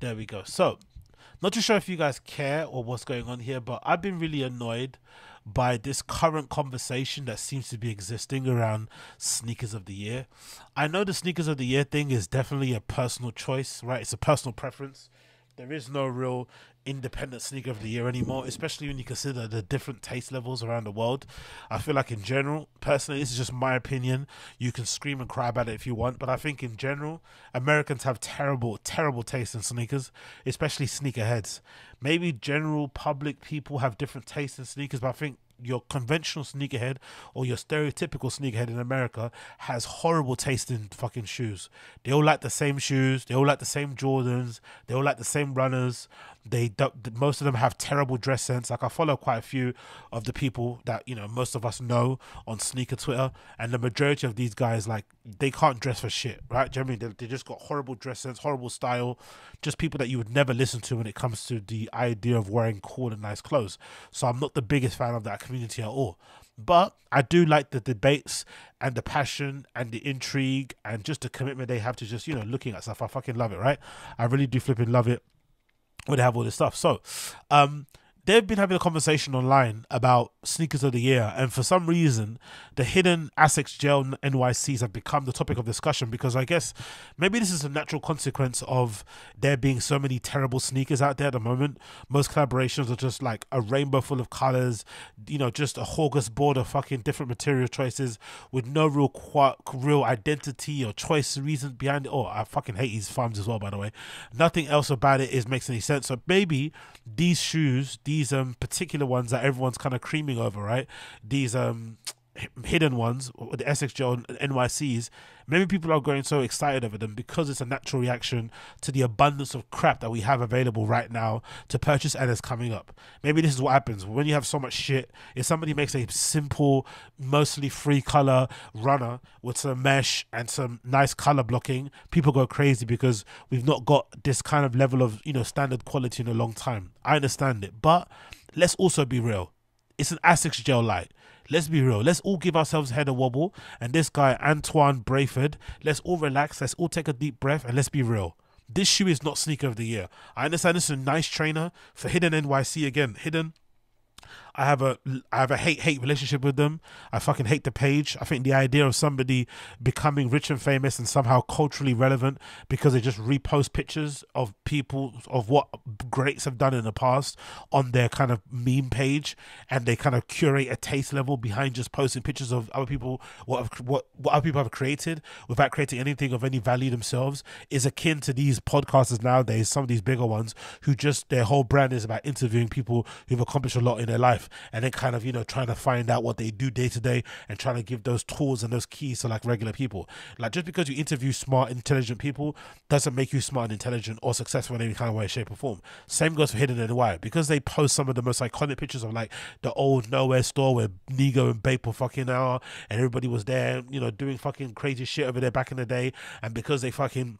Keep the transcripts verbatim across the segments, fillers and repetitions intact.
There we go. So, not too sure if you guys care or what's going on here, but I've been really annoyed by this current conversation that seems to be existing around sneakers of the year. I know the sneakers of the year thing is definitely a personal choice, right? It's a personal preference. There is no real independent sneaker of the year anymore, especially when you consider the different taste levels around the world. I feel like in general, personally, this is just my opinion. You can scream and cry about it if you want, but I think in general, Americans have terrible, terrible taste in sneakers, especially sneakerheads. Maybe general public people have different tastes in sneakers, but I think your conventional sneakerhead or your stereotypical sneakerhead in America has horrible taste in fucking shoes. They all like the same shoes. They all like the same Jordans. They all like the same runners. They don't, most of them have terrible dress sense. Like, I follow quite a few of the people that, you know, most of us know on sneaker Twitter, and the majority of these guys, like, they can't dress for shit, right? Do you know what I mean? They, they just got horrible dress sense, horrible style, just people that you would never listen to when it comes to the idea of wearing cool and nice clothes. So I'm not the biggest fan of that community at all. But I do like the debates and the passion and the intrigue and just the commitment they have to just, you know, looking at stuff. I fucking love it, right? I really do flipping love it. Would have all this stuff. So um they've been having a conversation online about sneakers of the year, and for some reason the hidden Asics Gel N Y Cs have become the topic of discussion, because I guess maybe this is a natural consequence of there being so many terrible sneakers out there at the moment. Most collaborations are just like a rainbow full of colors, you know, just a August board of fucking different material choices with no real qu real identity or choice reason behind it. Oh, I fucking hate these farms as well, by the way. Nothing else about it is makes any sense. So maybe these shoes, these These um, particular ones that everyone's kind of creaming over, right? These um, hidden ones, the Asics Gel N Y Cs, maybe people are going so excited over them because it's a natural reaction to the abundance of crap that we have available right now to purchase and is coming up. Maybe this is what happens when you have so much shit. If somebody makes a simple, mostly free color runner with some mesh and some nice color blocking, people go crazy because we've not got this kind of level of, you know, standard quality in a long time. I understand it, but let's also be real. It's an Asics Gel Light. Let's be real. Let's all give ourselves a head a wobble. And this guy, Antoine Brayford, let's all relax. Let's all take a deep breath. And let's be real. This shoe is not sneaker of the year. I understand this is a nice trainer for Hidden N Y C. Again, Hidden, I have a I have a hate-hate relationship with them. I fucking hate the page. I think the idea of somebody becoming rich and famous and somehow culturally relevant because they just repost pictures of people, of what greats have done in the past on their kind of meme page, and they kind of curate a taste level behind just posting pictures of other people, what have, what, what other people have created without creating anything of any value themselves, is akin to these podcasters nowadays, some of these bigger ones, who just, their whole brand is about interviewing people who've accomplished a lot in their life, and then kind of, you know, trying to find out what they do day to day and trying to give those tools and those keys to like regular people. Like, just because you interview smart, intelligent people doesn't make you smart and intelligent or successful in any kind of way, shape or form. Same goes for Hidden N Y, because they post some of the most iconic pictures of like the old nowhere store where Nigo and Bape were fucking out and everybody was there, you know, doing fucking crazy shit over there back in the day. And because they fucking,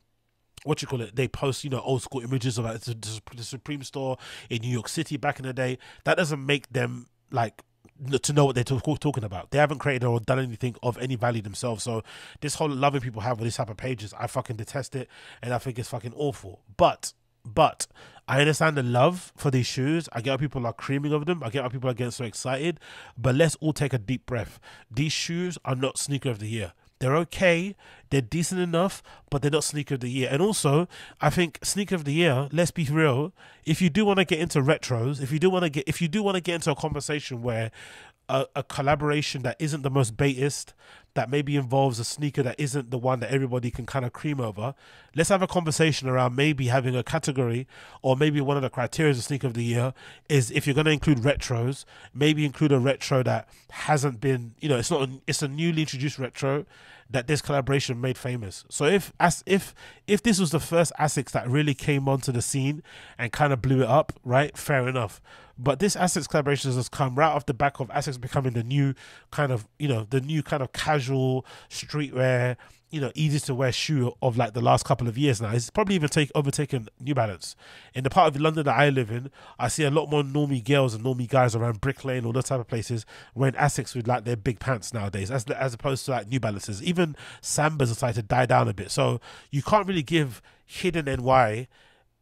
what you call it, they post, you know, old school images of like the, the Supreme store in New York City back in the day, that doesn't make them like to know what they're talking about. They haven't created or done anything of any value themselves. So this whole loving people have with this type of pages, I fucking detest it, and I think it's fucking awful. But but I understand the love for these shoes. I get how people are creaming over them. I get how people are getting so excited. But let's all take a deep breath. These shoes are not sneaker of the year. They're okay, they're decent enough, but they're not sneaker of the year. And also, I think sneaker of the year, let's be real, if you do want to get into retros, if you do want to get if you do want to get into a conversation where a, a collaboration that isn't the most baitist, that maybe involves a sneaker that isn't the one that everybody can kind of cream over, let's have a conversation around maybe having a category, or maybe one of the criteria of sneaker of the year is, if you're going to include retros, maybe include a retro that hasn't been, you know, it's not a, it's a newly introduced retro that this collaboration made famous. So if as if if this was the first Asics that really came onto the scene and kind of blew it up, right, fair enough. But this Asics collaboration has come right off the back of Asics becoming the new kind of, you know, the new kind of casual streetwear, you know, easy to wear shoe of like the last couple of years now. It's probably even take overtaken New Balance. In the part of London that I live in, I see a lot more normie girls and normie guys around Brick Lane, all those type of places, wearing Asics with like their big pants nowadays, as as opposed to like New Balances. Even Samba's are starting to die down a bit. So you can't really give Hidden N Y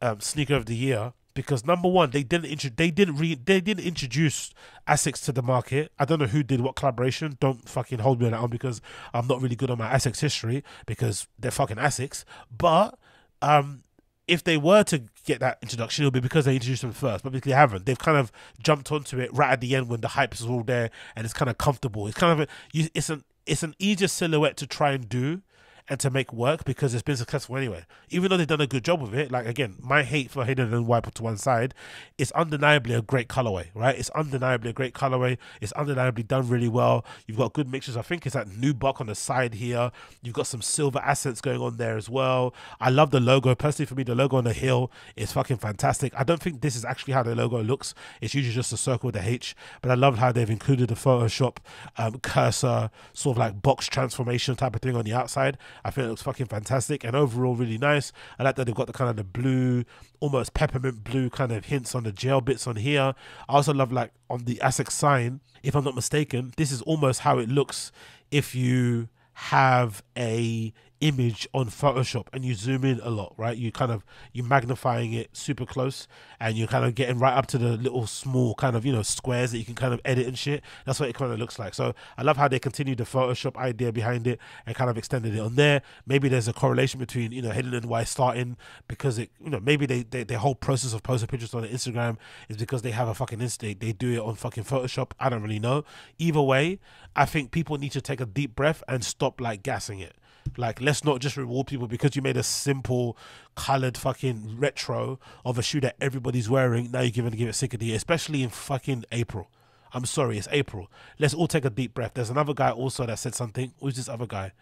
um, sneaker of the year because number one, they didn't intro they didn't re they didn't introduce Asics to the market. I don't know who did what collaboration. Don't fucking hold me on that one because I'm not really good on my Asics history because they're fucking Asics. But um. if they were to get that introduction, it'll be because they introduced them first, but because they haven't. They've kind of jumped onto it right at the end when the hype is all there and it's kind of comfortable. It's kind of a, it's an it's an easier silhouette to try and do and to make work because it's been successful anyway. Even though they've done a good job with it, like again, my hate for Hidden N Y put to one side, it's undeniably a great colorway, right? It's undeniably a great colorway. It's undeniably done really well. You've got good mixtures. I think it's that like nubuck on the side here. You've got some silver accents going on there as well. I love the logo. Personally, for me, the logo on the heel is fucking fantastic. I don't think this is actually how the logo looks. It's usually just a circle with a H, but I love how they've included the Photoshop um, cursor, sort of like box transformation type of thing on the outside. I think it looks fucking fantastic and overall really nice. I like that they've got the kind of the blue, almost peppermint blue kind of hints on the gel bits on here. I also love like on the Asics sign, if I'm not mistaken, this is almost how it looks if you have a image on Photoshop and you zoom in a lot, right? You kind of, you're magnifying it super close and you're kind of getting right up to the little small kind of, you know, squares that you can kind of edit and shit. That's what it kind of looks like. So I love how they continue the Photoshop idea behind it and kind of extended it on there. Maybe there's a correlation between, you know, Hidden N Y starting because it, you know, maybe they, they their whole process of posting pictures on Instagram is because they have a fucking Insta, they do it on fucking Photoshop. I don't really know. Either way, I think people need to take a deep breath and stop like gassing it. Like, let's not just reward people because you made a simple coloured fucking retro of a shoe that everybody's wearing. Now you're going to give it sick of the year, especially in fucking April. I'm sorry, it's April. Let's all take a deep breath. There's another guy also that said something. Who's this other guy?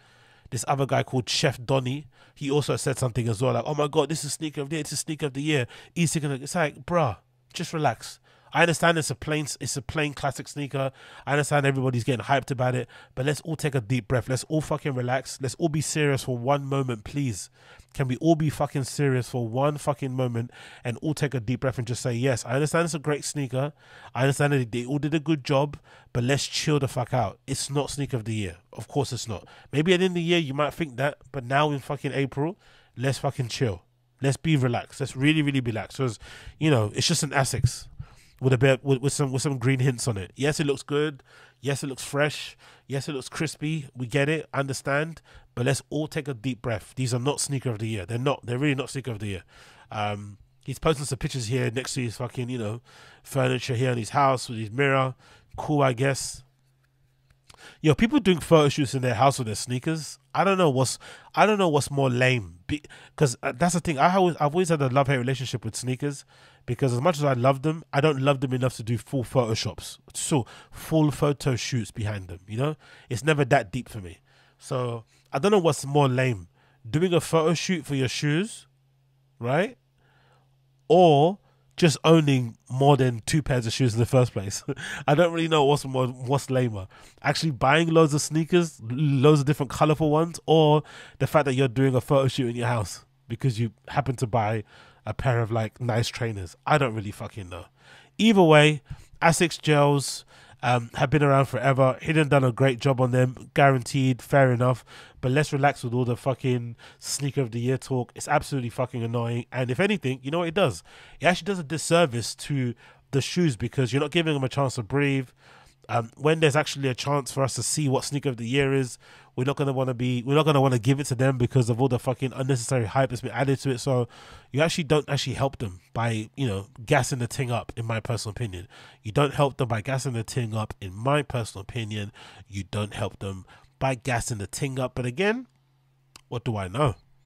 This other guy called Chef Donnie. He also said something as well. Like, oh my God, this is sneaker of the year. It's a sneaker of the year. It's like, bruh, just relax. I understand it's a plain, it's a plain classic sneaker. I understand everybody's getting hyped about it, but let's all take a deep breath. Let's all fucking relax. Let's all be serious for one moment, please. Can we all be fucking serious for one fucking moment and all take a deep breath and just say, yes, I understand it's a great sneaker. I understand that they all did a good job, but let's chill the fuck out. It's not sneaker of the year. Of course it's not. Maybe at the end of the year you might think that, but now in fucking April, let's fucking chill. Let's be relaxed. Let's really, really be relaxed. Because, you know, it's just an Asics. With a bit with, with some with some green hints on it. Yes, it looks good. Yes, it looks fresh. Yes, it looks crispy. We get it, understand. But let's all take a deep breath. These are not sneaker of the year. They're not. They're really not sneaker of the year. Um, he's posting some pictures here next to his fucking you know furniture here in his house with his mirror. Cool, I guess. Yo, people doing photo shoots in their house with their sneakers. I don't know what's I don't know what's more lame. Because that's the thing. I always I've always had a love hate relationship with sneakers. Because as much as I love them, I don't love them enough to do full photoshops. So full photo shoots behind them, you know? It's never that deep for me. So I don't know what's more lame. Doing a photo shoot for your shoes, right? Or just owning more than two pairs of shoes in the first place. I don't really know what's more, what's lamer. Actually buying loads of sneakers, loads of different colorful ones, or the fact that you're doing a photo shoot in your house because you happen to buy a pair of like nice trainers. I don't really fucking know. Either way, Asics gels um, have been around forever. Hidden done a great job on them. Guaranteed, fair enough. But let's relax with all the fucking sneaker of the year talk. It's absolutely fucking annoying. And if anything, you know what it does? It actually does a disservice to the shoes because you're not giving them a chance to breathe. Um, when there's actually a chance for us to see what sneaker of the year is, we're not gonna want to be, we're not gonna want to give it to them because of all the fucking unnecessary hype that's been added to it. So you actually don't actually help them by, you know, gassing the thing up. In my personal opinion, you don't help them by gassing the thing up. In my personal opinion, you don't help them by gassing the thing up. But again, what do I know?